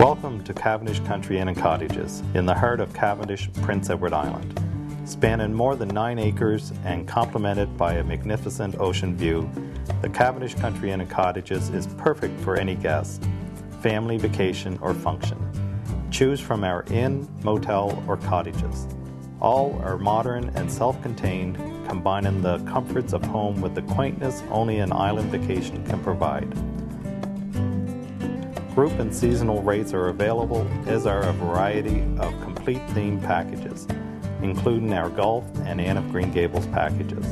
Welcome to Cavendish Country Inn and Cottages, in the heart of Cavendish, Prince Edward Island. Spanning more than 9 acres and complemented by a magnificent ocean view, the Cavendish Country Inn and Cottages is perfect for any guest, family vacation or function. Choose from our inn, motel or cottages. All are modern and self-contained, combining the comforts of home with the quaintness only an island vacation can provide. Group and seasonal rates are available, as are a variety of complete theme packages, including our golf and Anne of Green Gables packages.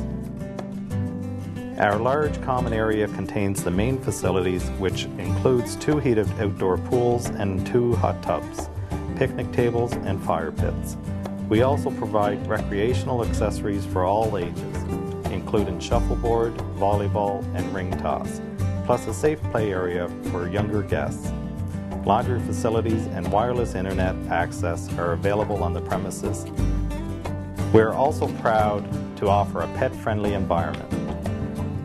Our large common area contains the main facilities, which includes 2 heated outdoor pools and 2 hot tubs, picnic tables and fire pits. We also provide recreational accessories for all ages, including shuffleboard, volleyball and ring toss, plus a safe play area for younger guests. Laundry facilities and wireless internet access are available on the premises. We're also proud to offer a pet-friendly environment.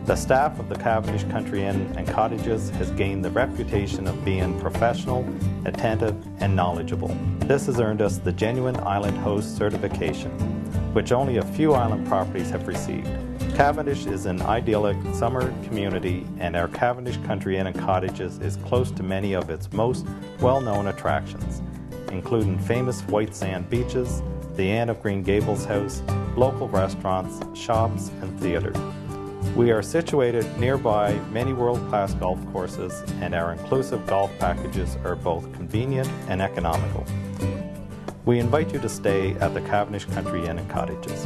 The staff of the Cavendish Country Inn and Cottages has gained the reputation of being professional, attentive, and knowledgeable. This has earned us the Genuine Island Host certification, which only a few island properties have received. Cavendish is an idyllic summer community, and our Cavendish Country Inn and Cottages is close to many of its most well-known attractions, including famous white sand beaches, the Anne of Green Gables house, local restaurants, shops, and theater. We are situated nearby many world-class golf courses, and our inclusive golf packages are both convenient and economical. We invite you to stay at the Cavendish Country Inn and Cottages.